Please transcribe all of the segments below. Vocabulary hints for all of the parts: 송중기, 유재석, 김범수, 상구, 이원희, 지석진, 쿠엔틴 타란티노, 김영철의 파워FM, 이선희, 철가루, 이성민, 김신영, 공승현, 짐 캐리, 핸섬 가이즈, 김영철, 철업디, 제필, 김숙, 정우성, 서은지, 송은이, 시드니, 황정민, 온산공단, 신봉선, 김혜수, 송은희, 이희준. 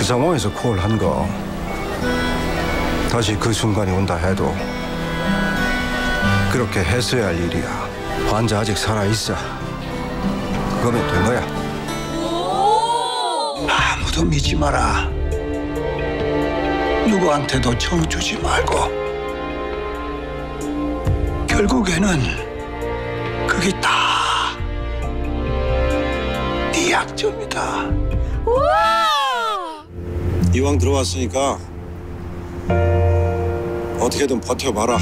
그 상황에서 콜한 거 다시 그 순간이 온다 해도 그렇게 했어야 할 일이야. 환자 아직 살아있어. 그거면 된 거야. 아무도 믿지 마라. 누구한테도 청주지 말고. 결국에는 그게 다 네 약점이다. 우와! 이왕 들어왔으니까 어떻게든 버텨봐라.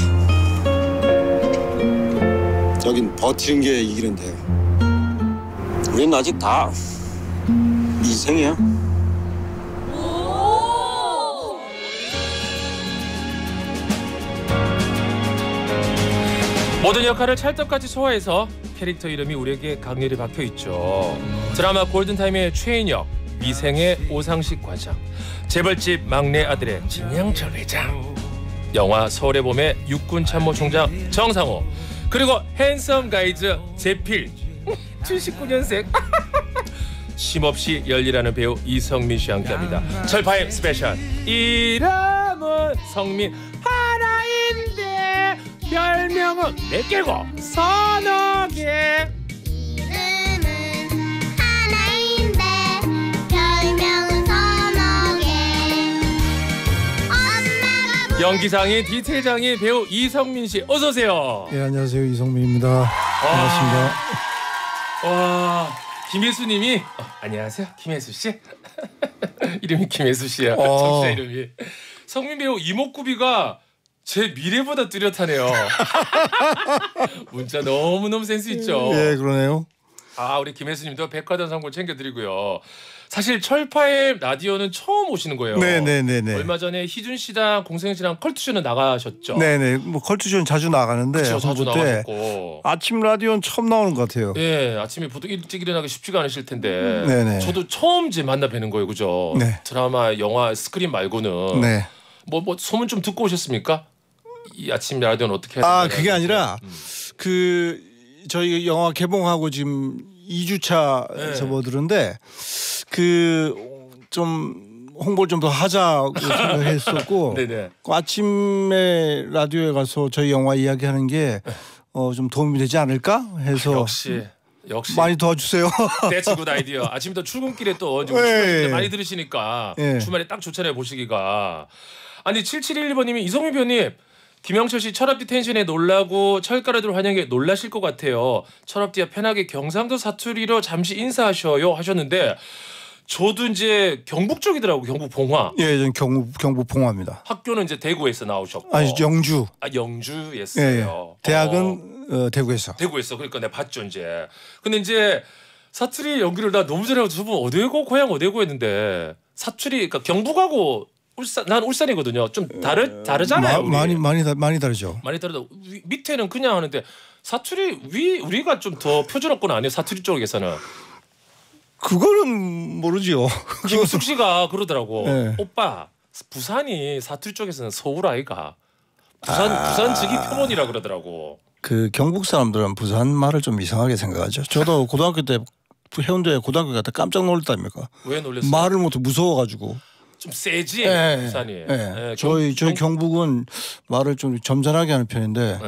여긴 버티는 게 이기는데 우린 아직 다 미생이야. 모든 역할을 찰떡같이 소화해서 캐릭터 이름이 우리에게 강렬히 박혀있죠. 드라마 골든타임의 최인혁, 미생의 오상식 과장, 재벌집 막내 아들의 진양철 회장, 영화 서울의 봄의 육군참모총장 정상호, 그리고 핸섬 가이즈 제필 79년생 쉼없이 열일하는 배우 이성민 씨와 함께합니다. 철파엠 스페셜. 이름은 성민 하나인데 별명은 몇 개고? 서너 개. 이름은 하나인데 별명은 서너 개. 엄마가 연기상의 디테일장의 배우 이성민 씨, 어서 오세요. 네, 안녕하세요, 이성민입니다. 반갑습니다. 와, 김혜수님이 안녕하세요, 김혜수 씨. 이름이 김혜수 씨야. 청취자 이름이. 성민 배우 이목구비가 제 미래보다 뚜렷하네요. 문자 너무너무 센스 있죠. 예, 그러네요. 아, 우리 김혜수님도 백화점 상품 챙겨드리고요. 사실 철파엠 라디오는 처음 오시는 거예요. 네네네. 얼마 전에 희준 씨랑 공생 씨랑 컬투쇼는 나가셨죠. 네네. 뭐 컬투쇼는 자주 나가는데. 그쵸, 자주 나가셨고. 아침 라디오는 처음 나오는 것 같아요. 예, 아침에 보통 일찍 일어나기 쉽지가 않으실 텐데. 네네. 저도 처음 이제 만나 뵈는 거예요, 그죠? 네. 드라마, 영화, 스크린 말고는. 네. 뭐 소문 좀 듣고 오셨습니까? 이 아침 라디오는 어떻게 해야 되나요? 아, 그게 아니라 그 저희 영화 개봉하고 지금 2주차 접어들은데 그 좀 홍보를 좀 더 하자고 생각했었고 아침에 라디오에 가서 저희 영화 이야기하는 게 좀 도움이 되지 않을까 해서. 역시 많이 도와주세요. That's a good idea. 아침부터 출근길에 또 많이 들으시니까 주말에 딱 좋잖아요, 보시기가. 아니 7711번님이 이성민 변호사님, 김영철 씨 철업디 텐션에 놀라고 철가루들 환영에 놀라실 것 같아요. 철업디야 편하게 경상도 사투리로 잠시 인사하셔요 하셨는데 저도 이제 경북 쪽이더라고. 경북 봉화. 예, 저는 경북 봉화입니다. 학교는 이제 대구에서 나오셨고. 아니 영주. 아, 영주였어요. 예, 대학은 대구에서. 대구에서. 그러니까 내가 봤죠 이제. 근데 이제 사투리 연기를 나 너무 잘하고 두 분 어디고 고향 어디고 했는데 사투리 그러니까 경북하고. 난 울산이거든요. 좀 다르잖아요. 많이 다르죠. 많이 다르다. 밑에는 그냥 하는데 사투리 우리가 좀 더 표준어권 아니에요? 사투리 쪽에서는. 그거는 모르지요. 김숙 씨가 그러더라고. 네. 오빠 부산이 사투리 쪽에서는 서울 아이가 부산 지기 표본이라 그러더라고. 그 경북 사람들은 부산 말을 좀 이상하게 생각하죠. 저도 고등학교 때 해운대에 고등학교 갔다 깜짝 놀랐답니까? 왜 놀랐어요? 말을 못해 무서워가지고. 좀 세지. 네, 부산이. 네. 저희 경북은 말을 좀 점잖하게 하는 편인데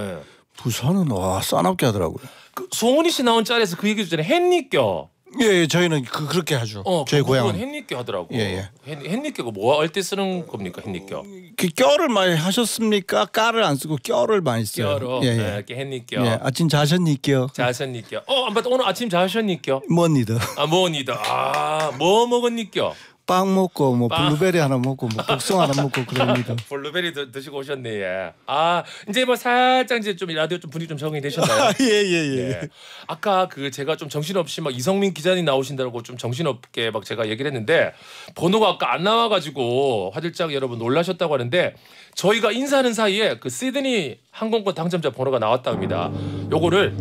부산은 와 싸납게 하더라고요. 그 송은이 씨 나온 짤에서 그 얘기 전에 햇니껴. 예, 저희는 그렇게 하죠. 저희 고향은 햇니껴 하더라고. 예. 햇니껴가 뭐 할 때 쓰는 겁니까, 햇니껴? 그 껴를 많이 하셨습니까? 까를 안 쓰고 껴를 많이 써요. 껴로. 예. 햇니껴. 예, 아침 자셨니껴. 자셨니껴. 안 봤다. 오늘 아침 자셨니껴. 뭐니다. 아, 뭐니다. 아, 뭐 먹었니껴? 빵 먹고 뭐 블루베리 하나 먹고 뭐 복숭아 하나 먹고 그럽니다. 블루베리 드시고 오셨네. 예. 아, 이제 뭐 살짝 이제 좀 라디오 좀 분위기 좀 적응이 되셨나요? 예. 아까 그 제가 좀 정신없이 막 이성민 기자님 나오신다고 좀 정신없게 막 제가 얘기를 했는데 번호가 아까 안 나와가지고 화들짝 여러분 놀라셨다고 하는데 저희가 인사하는 사이에 그 시드니 항공권 당첨자 번호가 나왔답니다. 요거를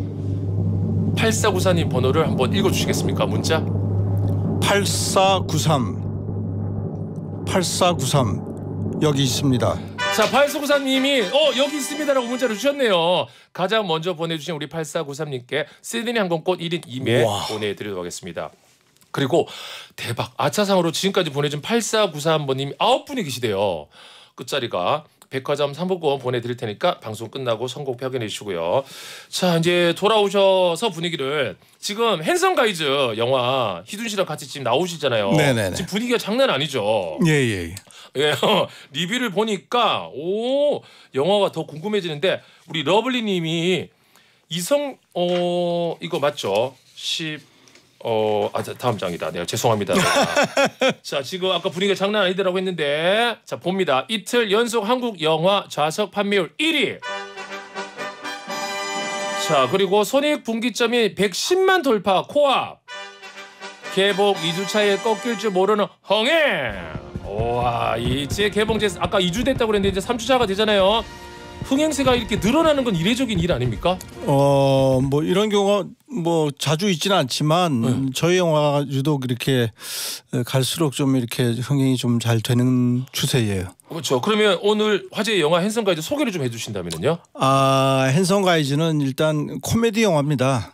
8494님 번호를 한번 읽어주시겠습니까? 문자 8493 8493 여기 있습니다. 자, 8493님이 여기 있습니다라고 문자를 주셨네요. 가장 먼저 보내주신 우리 8493님께 시드니 항공권 1인 2매 보내드리도록 하겠습니다. 그리고 대박 아차상으로 지금까지 보내준 8493번님이 9분이 계시대요. 끝자리가 백화점 상품권 보내드릴 테니까 방송 끝나고 선곡표 확인해 주시고요. 자, 이제 돌아오셔서 분위기를 지금 핸섬 가이즈 영화 희둔 씨랑 같이 지금 나오시잖아요. 네네네. 지금 분위기가 장난 아니죠. 예예예. 예, 예. 리뷰를 보니까 오 영화가 더 궁금해지는데 우리 러블리님이 이성 이거 맞죠? 10 다음 장이다. 네, 죄송합니다. 자, 지금 아까 분위기가 장난 아니더라고 했는데 자, 봅니다. 이틀 연속 한국 영화 좌석 판매율 1위. 자, 그리고 손익 분기점이 110만 돌파 코앞. 개봉 2주 차에 꺾일 줄 모르는 흥행. 와, 이제 개봉 아까 2주 됐다고 그랬는데 이제 3주차가 되잖아요. 흥행세가 이렇게 늘어나는 건 이례적인 일 아닙니까? 뭐 이런 경우가 뭐 자주 있지는 않지만 저희 영화가 유독 이렇게 갈수록 좀 이렇게 흥행이 좀 잘 되는 추세예요. 그렇죠. 그러면 오늘 화제의 영화 핸섬 가이즈 소개를 좀 해주신다면요? 아, 핸섬 가이즈는 일단 코미디 영화입니다.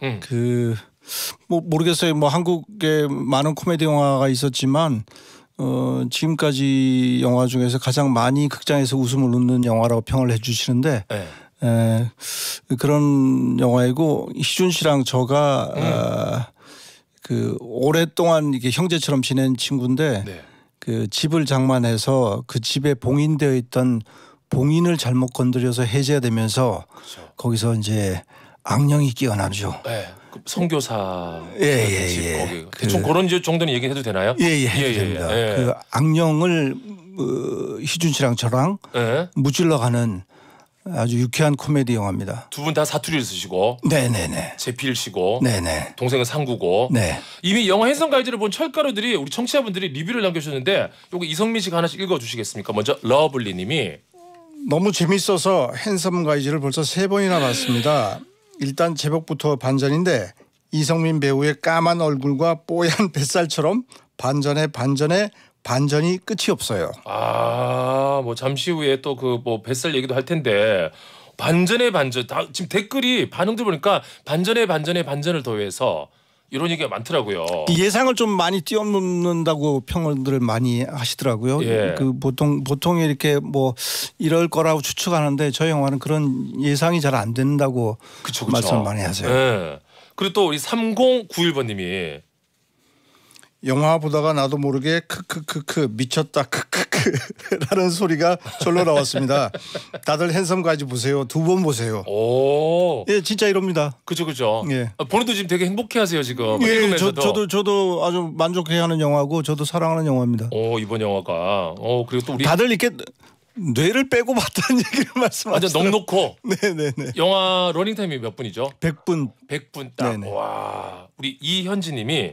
뭐 모르겠어요. 뭐 한국에 많은 코미디 영화가 있었지만. 지금까지 영화 중에서 가장 많이 극장에서 웃음을 웃는 영화라고 평을 해주시는데 네. 그런 영화이고 희준 씨랑 저가 그 오랫동안 이렇게 형제처럼 지낸 친구인데 네. 그 집을 장만해서 그 집에 봉인되어 있던 봉인을 잘못 건드려서 해제되면서 그렇죠. 거기서 이제 악령이 끼어나죠. 네. 선교사 예. 거기 대충 그런 정도는 얘기해도 되나요? 예. 그 악령을 희준 씨랑 저랑 예. 무찔러가는 아주 유쾌한 코미디 영화입니다. 두 분 다 사투리를 쓰시고 네네네 제필 씨고 네네 동생은 상구고 네. 이미 영화 핸섬 가이즈를 본 철가루들이 우리 청취자분들이 리뷰를 남겨주셨는데 여기 이성민 씨가 하나씩 읽어주시겠습니까? 먼저 러블리님이 너무 재밌어서 핸섬 가이즈를 벌써 3번이나 봤습니다. 일단 제목부터 반전인데 이성민 배우의 까만 얼굴과 뽀얀 뱃살처럼 반전에 반전이 끝이 없어요. 아, 뭐 잠시 후에 또 그 뭐 뱃살 얘기도 할 텐데 반전에 반전. 다 지금 댓글이 반응들 보니까 반전에 반전을 더해서 이런 얘기가 많더라고요. 예상을 좀 많이 뛰어넘는다고 평론들을 많이 하시더라고요. 예. 그 보통 이렇게 뭐 이럴 거라고 추측하는데 저희 영화는 그런 예상이 잘 안 된다고 그쵸. 말씀을 많이 하세요. 예. 그리고 또 우리 3091번님이 영화 보다가 나도 모르게 크크크크 미쳤다 크크크라는 소리가 절로 나왔습니다. 다들 핸섬 가이즈 보세요. 2번 보세요. 오, 예, 진짜 이럽니다. 그죠. 예, 본인도 지금 되게 행복해하세요 지금. 예, 저도 아주 만족해하는 영화고 저도 사랑하는 영화입니다. 오, 이번 영화가. 오, 그리고 또 우리 다들 이렇게 뇌를 빼고 봤다는 얘기를 말씀하셨어요. 완전 넉넉고. 네네네. 영화 러닝타임이 몇 분이죠? 100분 딱. 네네. 와, 우리 이현지님이.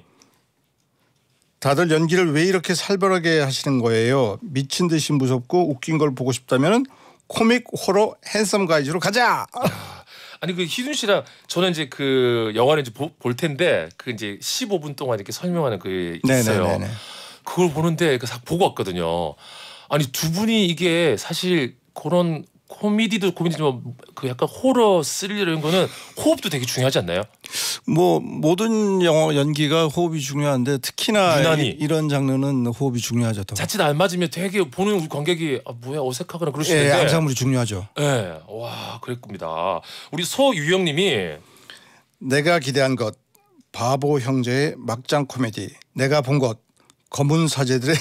다들 연기를 왜 이렇게 살벌하게 하시는 거예요? 미친 듯이 무섭고 웃긴 걸 보고 싶다면 코믹 호러 핸섬 가이즈로 가자. 아니 그 희준 씨랑 저는 이제 그 영화를 이제 볼 텐데 그 이제 15분 동안 이렇게 설명하는 그 있어요. 네네네네. 그걸 보는데 그 보고 왔거든요. 아니 두 분이 이게 사실 그런 코미디지만 그 약간 호러 스릴러 이런 거는 호흡도 되게 중요하지 않나요? 뭐 모든 영화 연기가 호흡이 중요한데 특히나 유난히. 이런 장르는 호흡이 중요하죠. 더. 자칫 안 맞으면 되게 보는 우리 관객이 아, 뭐야 어색하거나 그럴 수 있는데. 예, 암상물이 중요하죠. 예, 와 그랬습니다. 우리 소유영님이 내가 기대한 것 바보 형제의 막장 코미디 내가 본 것 검은 사제들의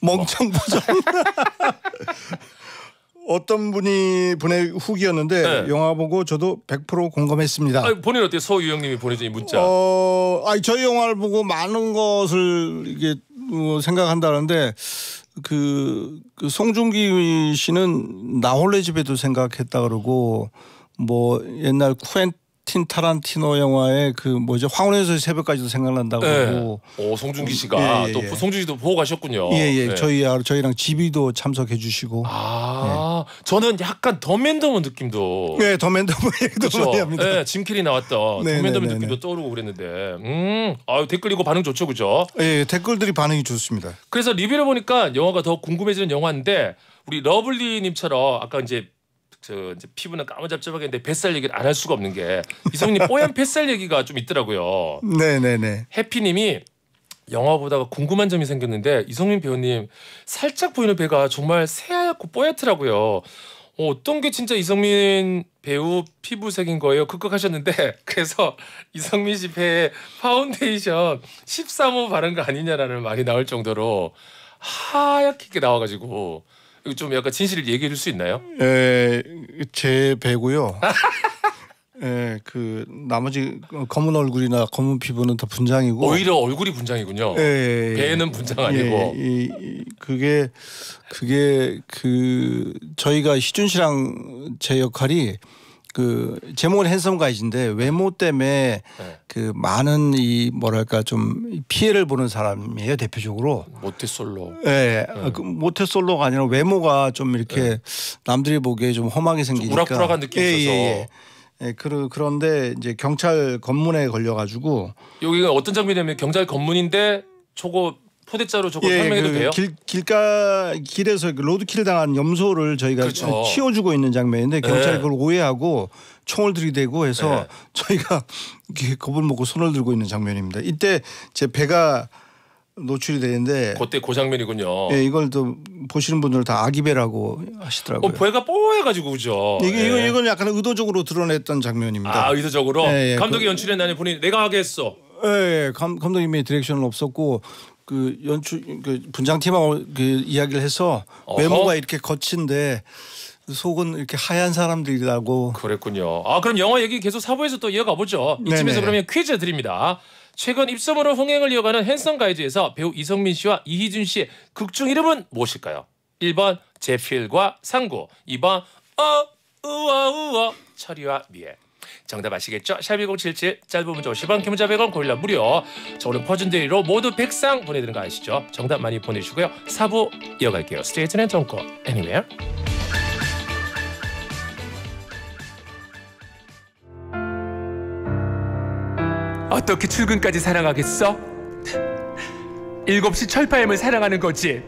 멍청 보정. 어떤 분의 후기였는데 네. 영화 보고 저도 100% 공감했습니다. 아니, 본인 어때요? 서유영님이 보내준 문자. 아니 저희 영화를 보고 많은 것을 이게 생각한다는데 그 송중기 씨는 나 홀로 집에도 생각했다 그러고 뭐 옛날 쿠엔틴 타란티노 영화의 그 뭐죠 황혼에서의 새벽까지도 생각난다고. 그러고 네. 송중기 씨가 예, 예. 또 송중기도 보고 가셨군요. 예예. 네. 저희랑 지비도 참석해주시고. 아. 네. 저는 약간 더맨더머 느낌도 네 더맨더머 얘기도 많이 합니다. 네, 짐 캐리 나왔던 더맨더머 느낌도 떠오르고 그랬는데 아유 댓글 이거 반응 좋죠 그죠? 예, 댓글들이 반응이 좋습니다. 그래서 리뷰를 보니까 영화가 더 궁금해지는 영화인데 우리 러블리님처럼 아까 이제 저 이제 피부는 까무잡잡하게 내 뱃살 얘기를 안 할 수가 없는 게 이성님 뽀얀 뱃살 얘기가 좀 있더라고요. 네네네. 해피님이 영화 보다가 궁금한 점이 생겼는데 이성민 배우님 살짝 보이는 배가 정말 새하얗고 뽀얗더라고요. 어떤 게 진짜 이성민 배우 피부색인 거예요? 극극 하셨는데 그래서 이성민 씨 배에 파운데이션 13호 바른 거 아니냐라는 말이 나올 정도로 하얗게 나와가지고 좀 약간 진실을 얘기해 줄 수 있나요? 예, 제 배고요. 예, 그 나머지 검은 얼굴이나 검은 피부는 다 분장이고 오히려 얼굴이 분장이군요. 예, 배는 분장 아니고. 예, 그게 그 저희가 희준 씨랑 제 역할이 그 제목은 핸섬 가이즈인데 외모 때문에 네. 그 많은 이 뭐랄까 좀 피해를 보는 사람이에요. 대표적으로 모태솔로. 네. 그 모태솔로가 아니라 외모가 좀 이렇게 네. 남들이 보기에 좀 험하게 생기니까 좀 우락부락한 느낌이 있어서. 예, 그런데 이제 경찰 검문에 걸려가지고 여기가 어떤 장면이냐면 경찰 검문인데 저거 포대자로 저거 설명해도 돼요? 길에서 로드킬 당한 염소를 저희가 그렇죠. 치워주고 있는 장면인데 경찰이 그걸 오해하고 총을 들이대고 해서 저희가 겁을 먹고 손을 들고 있는 장면입니다. 이때 제 배가 노출이 되는데 그때 그 장면이군요. 예, 이걸 또 보시는 분들 다 아기배라고 하시더라고요. 배가 뽀해가지고 그죠. 이건 약간 의도적으로 드러냈던 장면입니다. 아, 의도적으로? 예, 감독이 연출했나니 본인 내가 하겠어. 예, 감독님이 디렉션은 없었고 그 분장팀하고 그 이야기를 해서 외모가 이렇게 거친데 속은 이렇게 하얀 사람들이라고. 그랬군요. 아, 그럼 영화 얘기 계속 4부에서 또 이어가 보죠. 이쯤에서 그러면 퀴즈 드립니다. 최근 입소문으로 흥행을 이어가는 핸섬 가이즈에서 배우 이성민 씨와 이희준 씨의 극중 이름은 무엇일까요? 1번 제필과 상구, 2번 우와 철이와 미애. 정답 아시겠죠? 샵1077 짧은 문자 50원, 긴 문자 100원, 고릴라 무료. 저 오늘 퍼준 데이로 모두 100상 보내드리는 거 아시죠? 정답 많이 보내주시고요. 4부 이어갈게요. Stay tuned and don't go anywhere. 어떻게 출근까지 사랑하겠어? 7시 철파엠을 사랑하는 거지.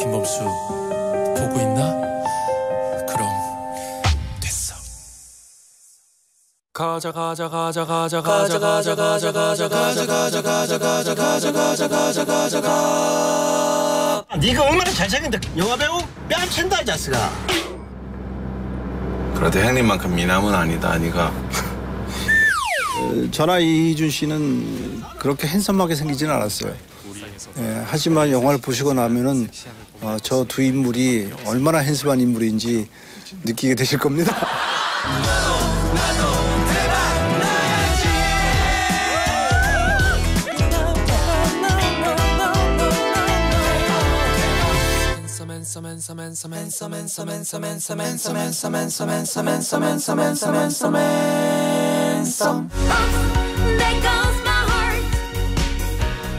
김범수 보고 있나? 그럼 됐어. 가자. 네가 얼마나 잘생긴데 영화배우 뺨친다 이 자식아. 그래도 형님만큼 미남은 아니다. 네가 저나 이희준 씨는 그렇게 핸섬하게 생기지는 않았어요. 예, 하지만 영화를 보시고 나면은 저 두 인물이 얼마나 핸섬한 인물인지 느끼게 되실 겁니다.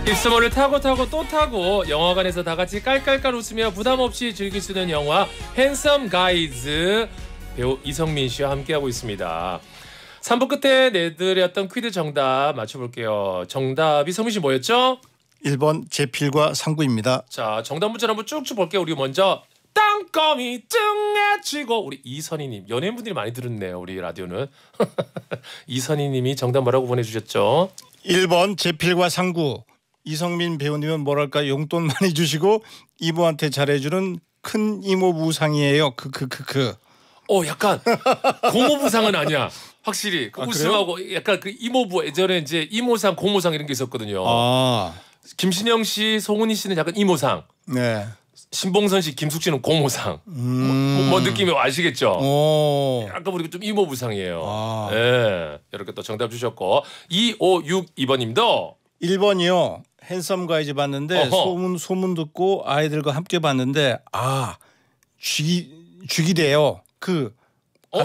입소문을 타고 또 타고 영화관에서 다 같이 깔깔깔 웃으며 부담 없이 즐길 수 있는 영화 핸섬 가이즈 배우 이성민 씨와 함께하고 있습니다. 3부 끝에 내드렸던 퀴즈 정답 맞춰볼게요. 정답이 성민 씨 뭐였죠? 1번 제필과 상구입니다. 자, 정답 문자를 한번 쭉쭉 볼게요. 우리 먼저 땅거미 뚱해치고 우리 이선희님. 연예인분들이 많이 들었네요. 우리 라디오는. 이선희님이 정답 뭐라고 보내주셨죠? 1번 제필과 상구. 이성민 배우님은 뭐랄까 용돈 많이 주시고 이모한테 잘해주는 큰 이모 부상이에요. 약간 고모 부상은 아니야. 확실히 우승하고 약간 그 이모부 예전에 이제 이모상 고모상 이런 게 있었거든요. 김신영 씨, 송은희 씨는 약간 이모상. 네. 신봉선 씨, 김숙씨는 고모상. 뭐 느낌이 아시겠죠? 아까 보니까 좀 이모 부상이에요. 네. 이렇게 또 정답 주셨고 2562번님도 1번이요. 핸섬 가이즈 봤는데 소문 듣고 아이들과 함께 봤는데 죽이래요.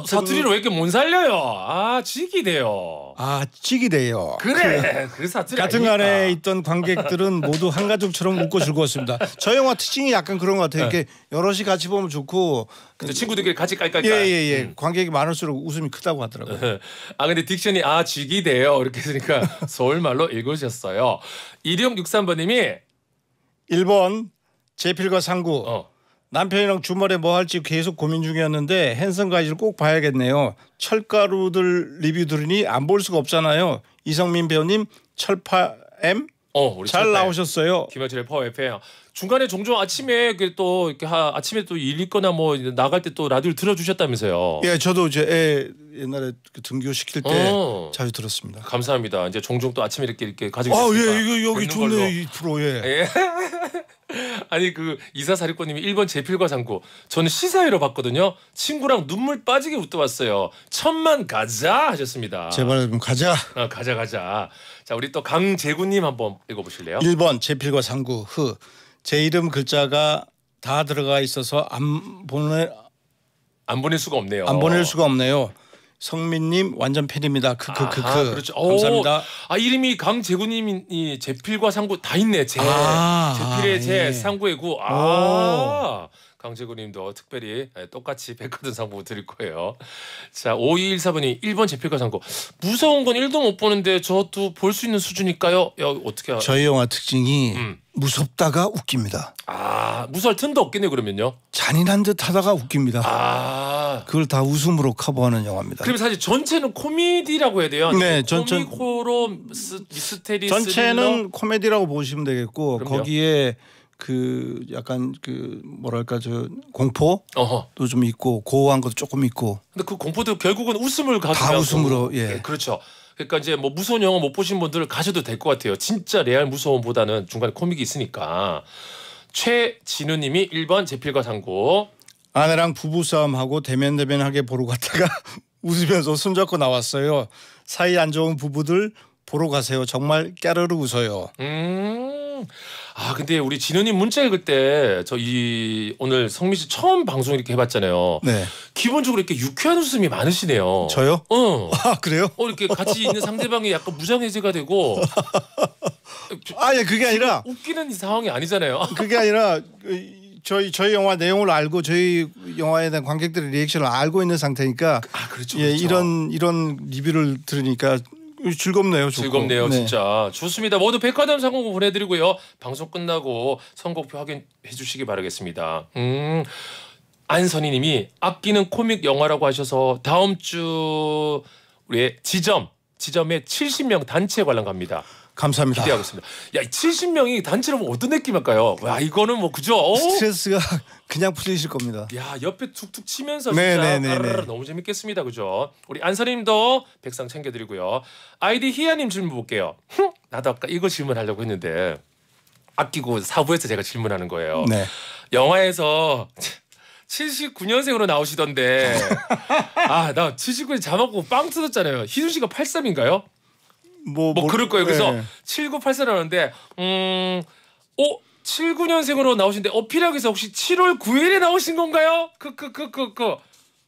사투리를 왜 이렇게 못 살려요? 아, 지기대요. 아, 지기대요. 그래, 그 사투리. 같은 간에 있던 관객들은 모두 한 가족처럼 웃고 즐거웠습니다. 저 영화 특징이 약간 그런 것 같아요. 이렇게 여럿이 같이 보면 좋고, 근데 친구들끼리 같이 깔깔깔. 예예예. 예. 관객이 많을수록 웃음이 크다고 하더라고요. 아, 근데 딕션이 아, 지기대요 이렇게 쓰니까 서울말로 읽으셨어요. 2663번님이 1번 제필과 상구. 남편이랑 주말에 뭐 할지 계속 고민 중이었는데 핸섬 가이즈를 꼭 봐야겠네요. 철가루들 리뷰 들으니 안 볼 수가 없잖아요. 이성민 배우님 철파M 우리 잘 나오셨어요. 김영철의 파워FM. 중간에 종종 아침에 또 이렇게 아침에 또 일 있거나 뭐 나갈 때 또 라디오를 들어주셨다면서요. 예, 저도 이제 옛날에 등교 시킬 때 자주 들었습니다. 감사합니다. 이제 종종 또 아침에 이렇게 가지고 있습니다. 아, 예, 이거 여기 좋네 이 프로. 예. 아니 그 2446번님이 1번 제필과 상구. 저는 시사회로 봤거든요. 친구랑 눈물 빠지게 웃다 왔어요. 천만 가자 하셨습니다. 제발 좀 가자. 가자. 자, 우리 또 강재구님 한번 읽어보실래요? 1번 제필과 상구. 제 이름 글자가 다 들어가 있어서 안 보낼 수가 없네요. 성민님 완전 팬입니다. 그렇죠. 감사합니다. 아, 이름이 강재구님이 제필과 상구 다 있네. 제필의 제, 상구의 구. 강재구님도 특별히 똑같이 백화점 상품 드릴 거예요. 자, 5214번이 1번 제필과 상구. 무서운 건 1도 못 보는데 저도 볼 수 있는 수준일까요? 야, 어떻게? 저희 영화 특징이 무섭다가 웃깁니다. 아, 무서울 틈도 없겠네요. 그러면요. 잔인한 듯 하다가 웃깁니다. 그걸 다 웃음으로 커버하는 영화입니다. 그럼 사실 전체는 코미디라고 해야 돼요? 네, 전체 코미코로 미스테리 전체는 스릴러? 코미디라고 보시면 되겠고, 그럼요? 거기에 그 약간 그 뭐랄까 저 공포도 좀 있고 고어한 것도 조금 있고. 근데 그 공포도 결국은 웃음을 가지고 다 웃음으로. 예, 그렇죠. 그러니까 이제 뭐 무서운 영화 못 보신 분들은 가셔도 될 것 같아요. 진짜 레알 무서움보다는 중간에 코믹이 있으니까. 최진우님이 1번 제필과 상구. 아내랑 부부싸움하고 대면하게 보러 갔다가 웃으면서 손잡고 나왔어요. 사이 안 좋은 부부들 보러 가세요. 정말 깨르르 웃어요. 아, 근데 우리 진우님 문자 읽을 때 저 오늘 성민 씨 처음 방송 이렇게 해봤잖아요. 네. 기본적으로 이렇게 유쾌한 웃음이 많으시네요. 저요? 아, 그래요? 이렇게 같이 있는 상대방이 약간 무장해제가 되고. 아예 그게 아니라 웃기는 상황이 아니잖아요. 그게 아니라 저희 영화 내용을 알고 저희 영화에 대한 관객들의 리액션을 알고 있는 상태니까. 아, 그렇죠. 예, 그렇죠. 이런 리뷰를 들으니까. 즐겁네요. 즐겁네요. 네. 진짜 좋습니다. 모두 백화점 상품 보내드리고요. 방송 끝나고 선곡표 확인해 주시기 바라겠습니다. 안선희님이 아끼는 코믹 영화라고 하셔서 다음 주 우리의 지점에 70명 단체 관람 갑니다. 감사합니다. 기대하고 있습니다. 야, 70명이 단체로 보면 어떤 느낌일까요? 와, 이거는 뭐 그죠? 스트레스가 그냥 풀리실 겁니다. 야, 옆에 툭툭 치면서 진짜 너무 재밌겠습니다. 그죠? 우리 안선님도 백상 챙겨드리고요. 아이디 희야님 질문 볼게요. 나도 아까 이거 질문하려고 했는데 아끼고 사부에서 제가 질문하는 거예요. 네. 영화에서 79년생으로 나오시던데 아, 나 79년 자막고 빵 터졌잖아요. 희준 씨가 83인가요? 뭐 그럴 거예요. 그래서 7984 나오는데 79년생으로 나오신데 어필하기 위해서 혹시 7월 9일에 나오신 건가요?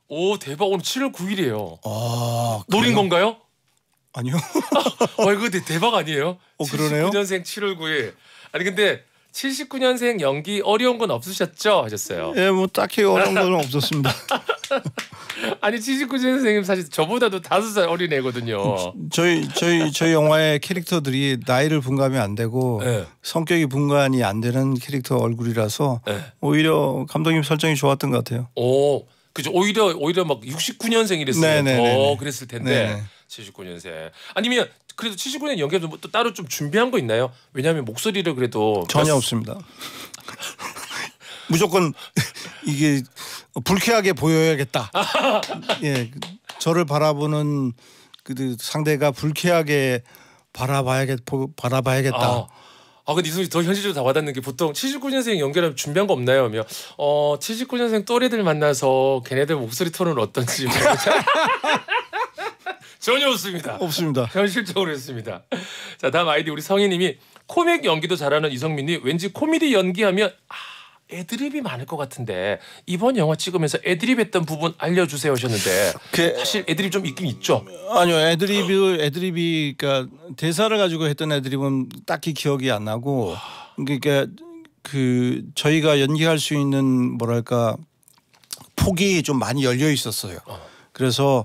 오, 대박. 오늘 7월 9일이에요. 아, 노린 건가요? 아니요. 이거 대박 아니에요? 79년생 7월 9일. 아니 근데 79년생 연기 어려운 건 없으셨죠? 하셨어요. 예, 뭐 딱히 어려운 건 없었습니다. 아니 79년생님 사실 저보다도 5살 어린 애거든요. 저희 영화의 캐릭터들이 나이를 분간이 안 되고 성격이 분간이 안 되는 캐릭터 얼굴이라서 오히려 감독님 설정이 좋았던 것 같아요. 오, 그죠. 오히려 막 69년생이랬으면 더 그랬을 텐데. 네네. 79년생. 아니면 그래도 79년 연기 좀 또 따로 좀 준비한 거 있나요? 왜냐하면 목소리를 그래도 전혀 없습니다. 무조건 이게 불쾌하게 보여야겠다. 예, 저를 바라보는 그 상대가 불쾌하게 바라봐야겠다. 아, 근데 이 소리 더 현실적으로 다 와닿는 게 보통 79년생 연결하면 준비한 거 없나요? 하면 79년생 또래들 만나서 걔네들 목소리 톤은 어떤지 전혀 없습니다. 현실적으로 했습니다. 자, 다음 아이디 우리 성희님이 코믹 연기도 잘하는 이성민이 왠지 코미디 연기하면 애드립이 많을 것 같은데 이번 영화 찍으면서 애드립했던 부분 알려주세요 하셨는데 사실 애드립 좀 있긴 있죠. 아니요, 애드립이 그러니까 대사를 가지고 했던 애드립은 딱히 기억이 안 나고, 그러니까 그 저희가 연기할 수 있는 뭐랄까 폭이 좀 많이 열려 있었어요. 그래서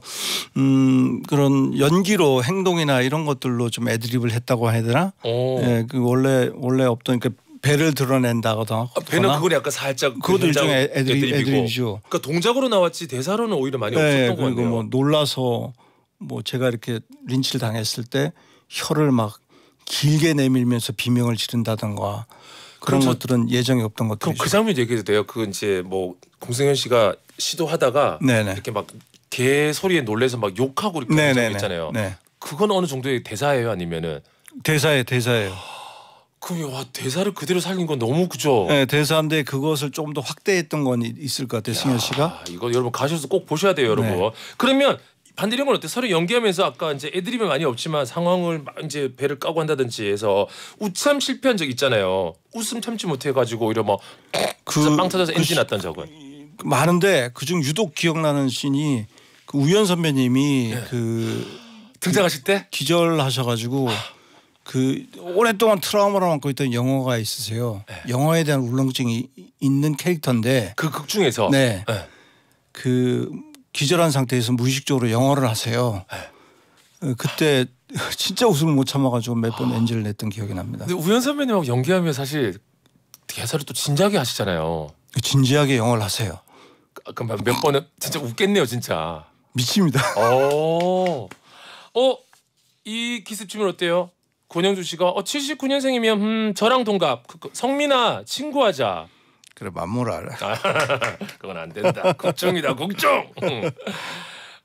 그런 연기로 행동이나 이런 것들로 좀 애드립을 했다고 해야 되나? 예, 그 원래 없던 그. 배를 드러낸다거나. 아, 배는 그건 약간 살짝 그것도 일종의 애드립이죠. 그러니까 동작으로 나왔지 대사로는 오히려 많이 없었던 거 같네요. 뭐 놀라서 뭐 제가 이렇게 린치를 당했을 때 혀를 막 길게 내밀면서 비명을 지른다던가 그런 것들은 예정이 없던 것들. 그럼 그 장면이 얘기해도 돼요? 그 이제 뭐 공승현 씨가 시도하다가 네네. 이렇게 막 개 소리에 놀래서 막 욕하고 이렇게 그런 장면 있잖아요. 네. 그건 어느 정도의 대사예요, 아니면은? 대사예요. 그럼 와 대사를 그대로 살린 건 너무 그죠? 네, 대사인데 그것을 조금 더 확대했던 건 있을 것 같아요, 승현 씨가. 이거 여러분 가셔서 꼭 보셔야 돼요, 여러분. 네. 그러면 반대로 건 어때? 서로 연기하면서 아까 이제 애드립이 많이 없지만 상황을 이제 배를 까고 한다든지 해서 우참 실패한 적 있잖아요. 웃음 참지 못해 가지고 오히려 막 빵 터져서 엔진 났던 적은. 많은데 그중 유독 기억나는 씬이 그 우연 선배님이 네. 그 등장하실 때 기절하셔가지고. 그 오랫동안 트라우마로 안고 있던 영화가 있으세요. 네. 영화에 대한 울렁증이 있는 캐릭터인데 그 극 중에서 네. 네. 그 기절한 상태에서 무의식적으로 영화를 하세요. 네. 그때 진짜 웃음을 못 참아가지고 몇 번 엔진을 냈던 기억이 납니다. 근데 우연 선배님하고 연기하면 사실 대사를 또 진지하게 하시잖아요. 진지하게 영화를 하세요. 그럼 몇 번은 진짜 웃겠네요, 진짜. 미칩니다. 이 기습치면 어때요? 권영주 씨가 79년생이면 저랑 동갑. 성민아 친구하자. 그래 맞물알. 그건 안 된다. 걱정이다 걱정.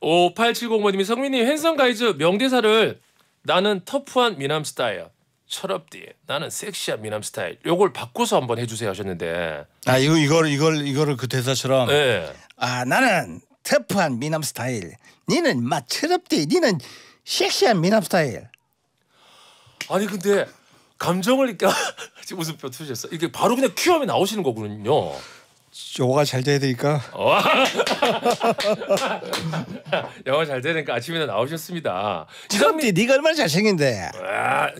5870번님이 성민이 핸섬 가이즈 명대사를 나는 터프한 미남 스타일. 철업디 나는 섹시한 미남 스타일. 요걸 바꿔서 한번 해주세요 하셨는데. 아 이거를 그 대사처럼. 네. 아 나는 터프한 미남 스타일. 니는 막 철업디. 니는 섹시한 미남 스타일. 아니 근데 감정을 이렇게 지금 웃음표 터지셨어. 이게 바로 그냥 큐하면 나오시는 거군요. 영화가 잘 돼야 되니까. 영화 잘 되니까 아침에는 나오셨습니다. 이성민, 네가 얼마나 잘생긴데.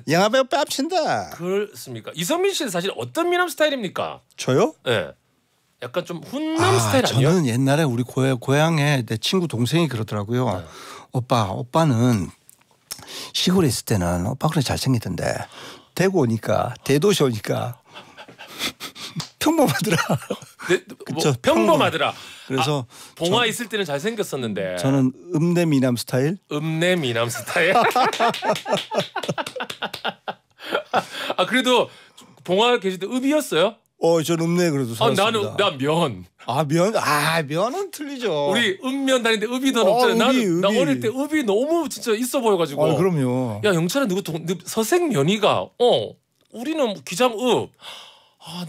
영화배우 뺨친다. 그렇습니까? 이성민 씨는 사실 어떤 미남 스타일입니까? 저요? 네. 약간 좀 훈남 스타일 아니에요? 저는 옛날에 우리 고향에 내 친구 동생이 그러더라고요. 네. 오빠는 시골에 있을 때는 오빠 그래 잘생기던데 대구 오니까 대도시 오니까 평범하더라. 네, 그쵸, 평범하더라. 그래서 봉화 있을 때는 잘생겼었는데 저는 읍내 미남 스타일. 읍내 미남 스타일. 아 그래도 봉화 계실 때 읍이었어요? 저는 읍내 그래도 살았습니다. 나는 면. 면은 틀리죠. 우리 읍면 다니는데 읍이 더 높잖아요. 나 어릴 때 읍이 너무 진짜 있어 보여가지고. 그럼요. 야 영철아 누구 서생면이가 우리는 기장읍.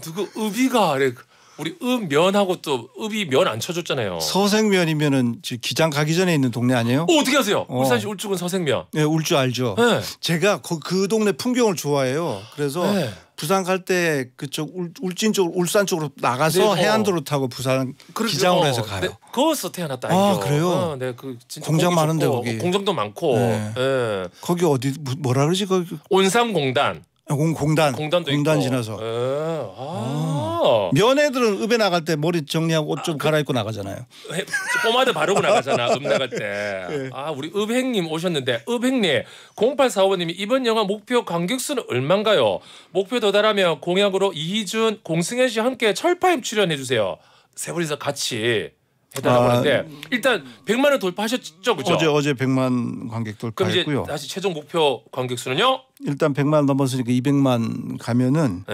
누구 읍이가 그래. 우리 읍면하고 또 읍이 면 안 쳐줬잖아요. 서생면이면은 기장 가기 전에 있는 동네 아니에요? 어떻게 아세요? 울산시 울주군 서생면. 네, 울주 알죠. 네. 제가 그 동네 풍경을 좋아해요. 그래서 네. 부산 갈 때 그쪽 울진 쪽 울산 쪽으로 나가서 네, 해안도로 타고 부산 기장으로 해서 가요. 네, 거기서 태어났다. 그래요? 네, 그 진짜 공장 많은데 거기. 공장도 많고. 네. 네. 거기 어디 뭐라 그러지? 거기 온산공단. 공단도 공단 있고. 지나서. 면애들은 읍에 나갈 때 머리 정리하고 옷 좀 갈아입고 나가잖아요. 포마드 바르고 나가잖아. 읍 나갈 때. 네. 우리 읍행님 오셨는데 읍행님 0845번님이 이번 영화 목표 관객수는 얼만가요? 목표 도달하면 공약으로 이희준, 공승현 씨 함께 철파임 출연해 주세요. 세 분이서 같이. 해달라고 하는데 일단 100만 원 돌파하셨죠, 그죠? 어제 100만 관객 돌파했고요. 그럼 다시 최종 목표 관객 수는요? 일단 100만 넘었으니까 200만 가면은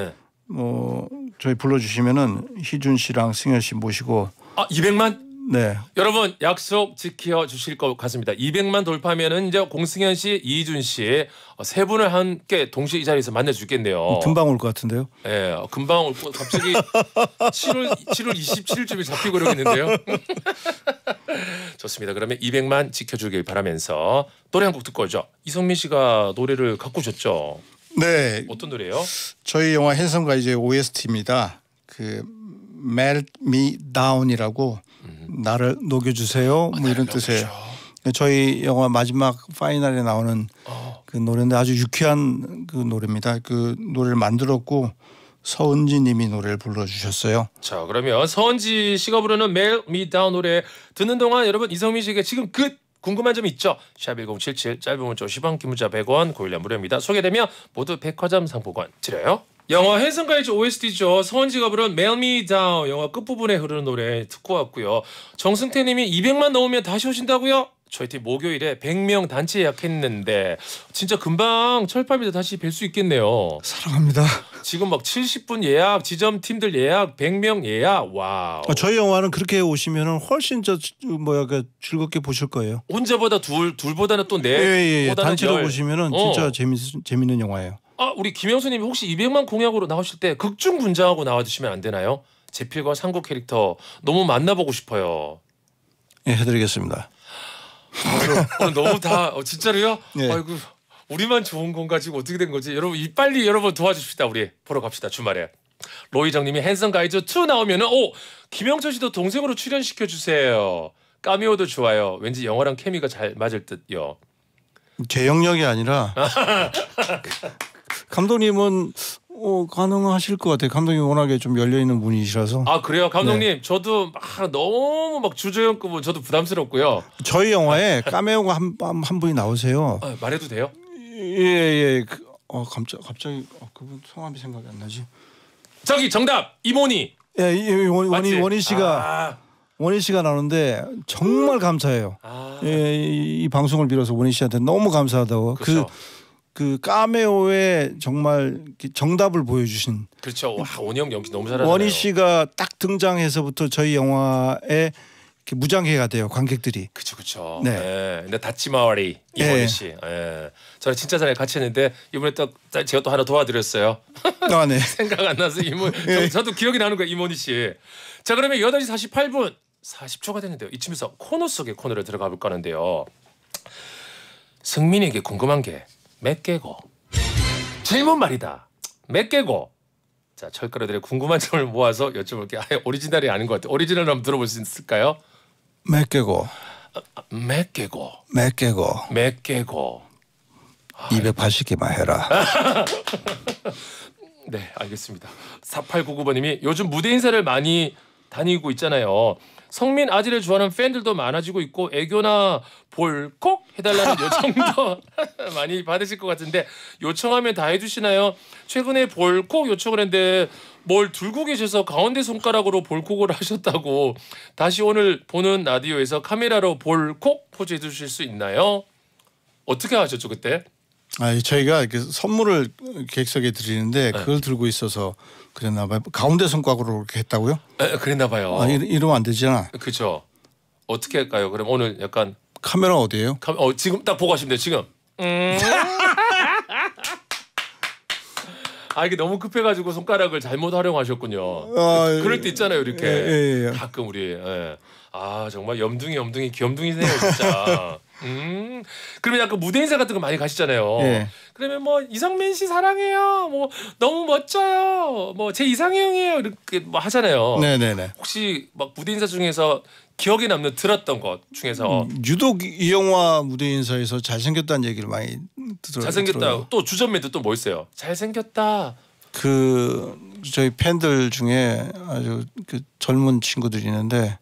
저희 불러주시면은 희준 씨랑 승현 씨 모시고 200만? 네. 여러분 약속 지켜 주실 것 같습니다. 200만 돌파면은 이제 공승현 씨, 이희준 씨 세 분을 함께 동시에 이 자리에서 만날 수 있겠네요. 금방 올 것 같은데요? 네, 금방 올 것. 갑자기 7월 27일쯤에 잡히고 그러겠는데요. 좋습니다. 그러면 200만 지켜주길 바라면서 노래 한 곡 듣고 오죠. 이성민 씨가 노래를 갖고 오셨죠? 네. 어떤 노래예요? 저희 영화 핸섬 가이즈의 OST입니다. 그 Melt Me Down이라고 나를 녹여주세요 뭐 이런 뜻이에요. 저희 영화 마지막 파이널에 나오는 그 노래인데 아주 유쾌한 그 노래입니다. 그 노래를 만들었고 서은지 님이 노래를 불러주셨어요. 자, 그러면 서은지 씨가 부르는 Melt Me Down 노래 듣는 동안 여러분 이성민 씨에게 지금 그 궁금한 점이 있죠? 샵 1077 짧은 문자 10원 긴 문자 100원 고일련 무료입니다. 소개되면 모두 백화점 상품권 드려요. 영화 핸섬 가이즈 OST죠. 서은지가 부른 Melt Me Down 영화 끝부분에 흐르는 노래 듣고 왔고요. 정승태 님이 200만 넘으면 다시 오신다고요? 저희 팀 목요일에 100명 단체 예약했는데 진짜 금방 철밥이도 다시 뵐 수 있겠네요. 사랑합니다. 지금 막 70분 예약, 지점 팀들 예약, 100명 예약. 와우. 저희 영화는 그렇게 오시면 훨씬 저 즐겁게 보실 거예요. 혼자보다 둘보다는 또 넷. 예. 단체로 오시면 진짜 재밌는 영화예요. 아, 우리 김영수님이 혹시 200만 공약으로 나오실 때 극중 분장하고 나와주시면 안 되나요? 제필과 상고 캐릭터 너무 만나보고 싶어요. 예, 해드리겠습니다. 너무 다 진짜로요? 네. 아이고 우리만 좋은 건가 지금 어떻게 된 거지? 여러분 빨리 여러분 도와주십시다. 우리 보러 갑시다 주말에. 로이정님이 핸섬 가이즈 2 나오면은 오 김영철 씨도 동생으로 출연시켜 주세요. 까미오도 좋아요. 왠지 영화랑 케미가 잘 맞을 듯요. 제 영역이 아니라 감독님은 가능하실 것 같아요. 감독님 워낙에 좀 열려있는 분이시라서. 아 그래요? 감독님 네. 저도 너무 주저연급은 저도 부담스럽고요. 저희 영화에 까메오가 한 분이 나오세요. 아, 말해도 돼요? 예예. 갑자기 그분 성함이 생각이 안 나지. 저기 정답! 이모니! 예 원희 씨가 원희 씨가 나오는데 정말 감사해요. 예, 이 방송을 빌어서 원희 씨한테 너무 감사하다고. 그쵸. 그 까메오의 정말 정답을 보여주신. 그렇죠. 와, 원희 형 연기 너무 잘하네요. 원희 씨가 딱 등장해서부터 저희 영화에 무장해가 돼요 관객들이. 그렇죠. 네. 네. 근데 다치마와리 이원희 씨. 예. 저랑 진짜 잘 같이 했는데 이번에 딱 제가 또 하나 도와드렸어요. 아, 네. 생각 안 나서 이모. 네. 저도 기억이 나는 거예요 이원희 씨. 자 그러면 8시 48분 40초가 됐는데요. 이쯤에서 코너 속의 코너를 들어가 볼까 하는데요. 승민에게 궁금한 게. 몇 개고 질문 말이다. 몇 개고. 자 철가루들의 궁금한 점을 모아서 여쭤볼게. 아예 오리지널이 아닌 것 같아. 오리지널 한번 들어볼 수 있을까요? 몇 개고. 몇 개고. 몇 개고. 몇 개고. 280개만 해라. 네 알겠습니다. 4899번님이 요즘 무대 인사를 많이 다니고 있잖아요. 성민 아지를 좋아하는 팬들도 많아지고 있고 애교나 볼 꼭 해달라는 요청도 많이 받으실 것 같은데 요청하면 다 해주시나요? 최근에 볼콕 요청을 했는데 뭘 들고 계셔서 가운데 손가락으로 볼콕을 하셨다고. 다시 오늘 보는 라디오에서 카메라로 볼콕 포즈해 주실 수 있나요? 어떻게 하셨죠 그때? 아, 저희가 이렇게 선물을 객석에 드리는데 그걸 들고 있어서 그랬나 봐요. 가운데 손가락으로 이렇게 했다고요? 에, 그랬나 봐요. 아, 이러면 안 되잖아. 그렇죠. 어떻게 할까요? 그럼 오늘 약간 카메라 어디예요? 지금 딱 보고 하시면 돼요. 지금. 아 이게 너무 급해가지고 손가락을 잘못 활용하셨군요. 아, 그럴 때 있잖아요 이렇게. 예. 가끔 우리. 아 정말 염둥이 귀염둥이네요 진짜. 그러면 약간 무대 인사 같은 거 많이 가시잖아요. 예. 그러면 뭐 이성민 씨 사랑해요. 뭐 너무 멋져요. 뭐 제 이상형이에요. 이렇게 뭐 하잖아요. 네네네. 혹시 막 무대 인사 중에서 기억에 남는 들었던 것 중에서 유독 이 영화 무대 인사에서 잘생겼다는 얘기를 많이 들어요. 잘생겼다. 또 주전매도 또 뭐 있어요? 잘생겼다. 그 저희 팬들 중에 아주 그 젊은 친구들이 있는데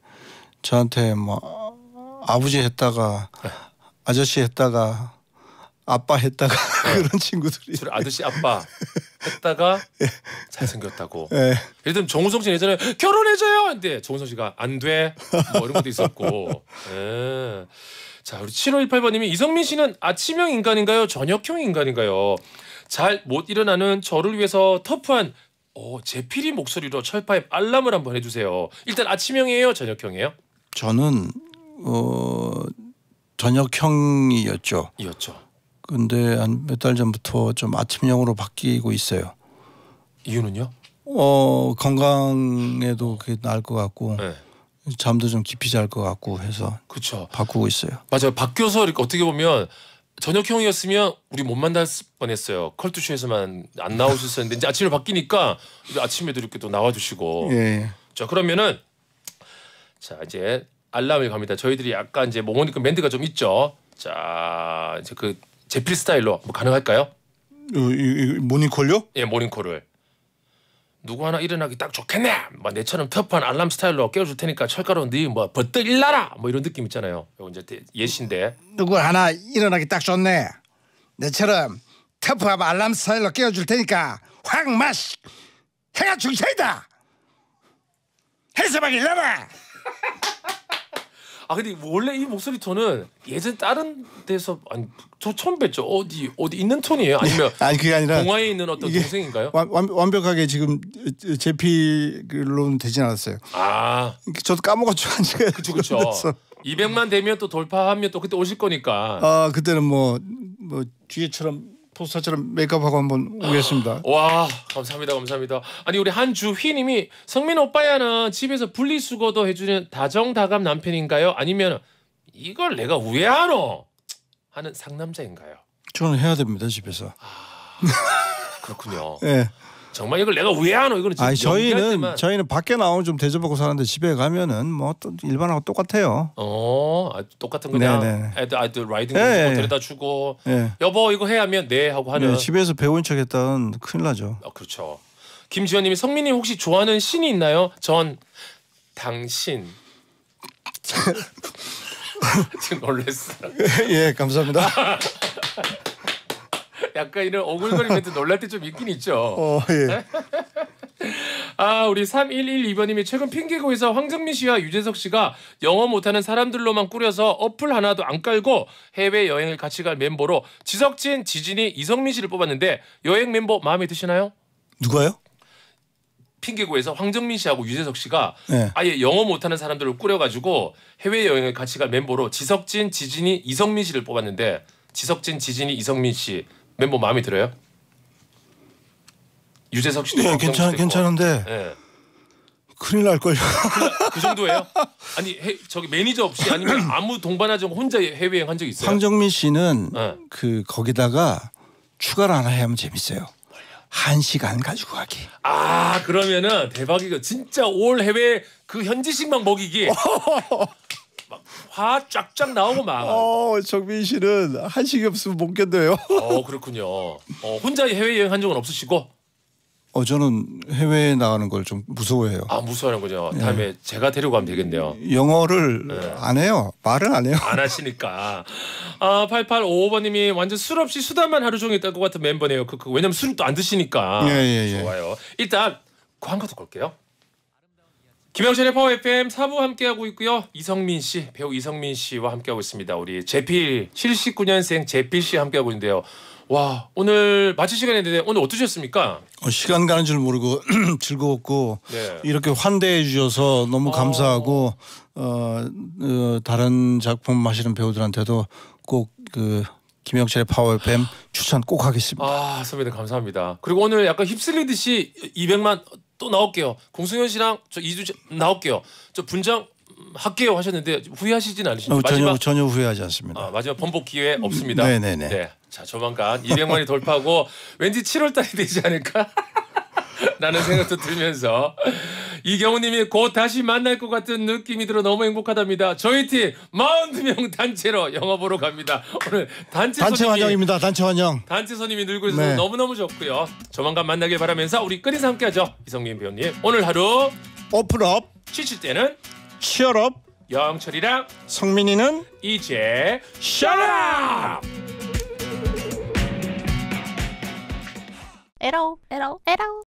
저한테 뭐 아버지 했다가 아저씨 했다가 아빠 했다가 그런 친구들이 주로 아저씨 아빠 했다가 잘생겼다고. 예를 들면 정우성 씨 예전에 결혼해줘요 근데 정우성 씨가 안 돼 뭐 이런 것도 있었고. 예. 자 우리 7518번님이 이성민 씨는 아침형 인간인가요 저녁형 인간인가요? 잘 못 일어나는 저를 위해서 터프한 제피리 목소리로 철파임 알람을 한번 해주세요. 일단 아침형이에요 저녁형이에요? 저는 저녁형이었죠. 근데 한 몇 달 전부터 좀 아침형으로 바뀌고 있어요. 이유는요? 건강에도 그게 나을 것 같고 잠도 좀 깊이 잘 것 같고 해서. 그렇죠. 바꾸고 있어요. 맞아요. 바뀌어서 이렇게 어떻게 보면 저녁형이었으면 우리 못 만날 뻔했어요. 컬투쇼에서만 안 나오셨었는데 이제 아침에 바뀌니까 이제 아침에도 이렇게 또 나와주시고. 자, 그러면은 자, 이제 알람이 갑니다. 저희들이 약간 이제 몽원이크 멘트가 좀 있죠. 자, 이제 그 제필 스타일로 뭐 가능할까요? 모닝콜요? 예, 모닝콜을. 누구 하나 일어나기 딱 좋겠네. 막 내처럼 터프한 알람 스타일로 깨워줄 테니까 철가루 니 뭐 버뜩 일나라. 뭐 이런 느낌 있잖아요. 이거 이제 예시인데. 누구 하나 일어나기 딱 좋네. 내처럼 터프한 알람 스타일로 깨워줄 테니까 확 마시. 해가 중차이다. 해서막 일나라. 아 근데 원래 이 목소리 톤은 예전 다른 데서 아니 저 처음 뵀죠. 어디 있는 톤이에요? 아니면 아니 그게 아니라 동화에 있는 어떤 동생인가요? 완벽하게 지금 제필로는 되진 않았어요. 아 저도 까먹었죠. 그렇죠. 200만 되면 또 돌파하면 또 그때 오실 거니까. 아 그때는 뭐 뒤에처럼 포스터처럼 메이크업하고 한번 오겠습니다. 와 감사합니다. 감사합니다. 아니 우리 한주휘님이 성민 오빠야는 집에서 분리수거도 해주는 다정다감 남편인가요? 아니면 이걸 내가 왜 하노? 하는 상남자인가요? 저는 해야 됩니다. 집에서. 아, 그렇군요. 네. 정말 이걸 내가 왜 하노? 이거는 진짜 저희는 밖에 나오면 좀 대접받고 사는데 집에 가면은 뭐 또 일반하고 똑같아요. 똑같은 그냥 애들 라이딩 데려다 주고 여보 이거 해야면 네 하고 하는. 네, 집에서 배운 척했던 큰일 나죠. 아, 그렇죠. 김지현님이 성민님 혹시 좋아하는 신이 있나요? 전 당신. 지금 놀랬어요. 예 감사합니다. 약간 이런 오글거림 멘트 놀랄 때 좀 있긴 있죠. 예. 아 우리 3112번님이 최근 핑계고에서 황정민 씨와 유재석 씨가 영어 못하는 사람들로만 꾸려서 어플 하나도 안 깔고 해외여행을 같이 갈 멤버로 지석진, 지진이, 이성민 씨를 뽑았는데 여행 멤버 마음에 드시나요? 누가요? 핑계고에서 황정민 씨하고 유재석 씨가 아예 영어 못하는 사람들을 꾸려가지고 해외여행을 같이 갈 멤버로 지석진, 지진이, 이성민 씨를 뽑았는데 지석진, 지진이, 이성민 씨 멤버 마음에 들어요? 유재석 씨도 예, 괜찮은데 예. 큰일 날 걸요. 그 정도예요? 아니 저기 매니저 없이 아니면 아무 동반하지 않고 혼자 해외여행 한 적 있어요? 황정민 씨는 그 거기다가 추가를 하나 하면 재밌어요. 1시간 가지고 가기. 아 그러면은 대박이고 진짜 올 해외 그 현지식만 먹이기. 화 쫙쫙 나오고 막. 정민 씨는 한식이 없으면 못 견뎌요. 그렇군요. 혼자 해외여행 한 적은 없으시고? 저는 해외에 나가는 걸 좀 무서워해요. 아 무서워하는군요. 네. 다음에 제가 데리고 가면 되겠네요. 영어를 안 해요. 말을 안 해요. 안 하시니까. 아 8855번님이 완전 술 없이 수다만 하루 종일 떨 것 같은 멤버네요. 왜냐면 술을 또 안 드시니까. 예. 좋아요. 일단 광고 듣고 올게요. 김영철의 파워FM 4부 함께하고 있고요. 이성민 씨, 배우 이성민 씨와 함께하고 있습니다. 우리 제필 79년생 제필 씨 함께하고 있는데요. 와 오늘 마칠 시간인데 오늘 어떠셨습니까? 시간 가는 줄 모르고 즐거웠고 이렇게 환대해 주셔서 너무 감사하고 다른 작품 하시는 배우들한테도 꼭 그 김영철의 파워FM 추천 꼭 하겠습니다. 아 선배님 감사합니다. 그리고 오늘 약간 휩쓸리듯이 200만 또 나올게요. 공승현 씨랑 저 2주 나올게요. 저 분장 할게요 하셨는데 후회하시진 않으십니까? 전혀 후회하지 않습니다. 마지막 번복 기회 없습니다. 네네네. 네. 자 조만간 200만이 돌파하고 왠지 7월달이 되지 않을까? 라는 생각도 들면서 이경우님이 곧 다시 만날 것 같은 느낌이 들어 너무 행복하답니다. 저희 팀 42명 단체로 영화 보러 갑니다. 오늘 단체 환영입니다. 단체 환영. 단체 손님이 늘고 있어서 너무너무 좋고요. 조만간 만나길 바라면서 우리 끊임없이 함께하죠. 이성민 배우님 오늘 하루 오픈업 치칠 때는 치얼업 영철이랑 성민이는 이제 셧업. 에러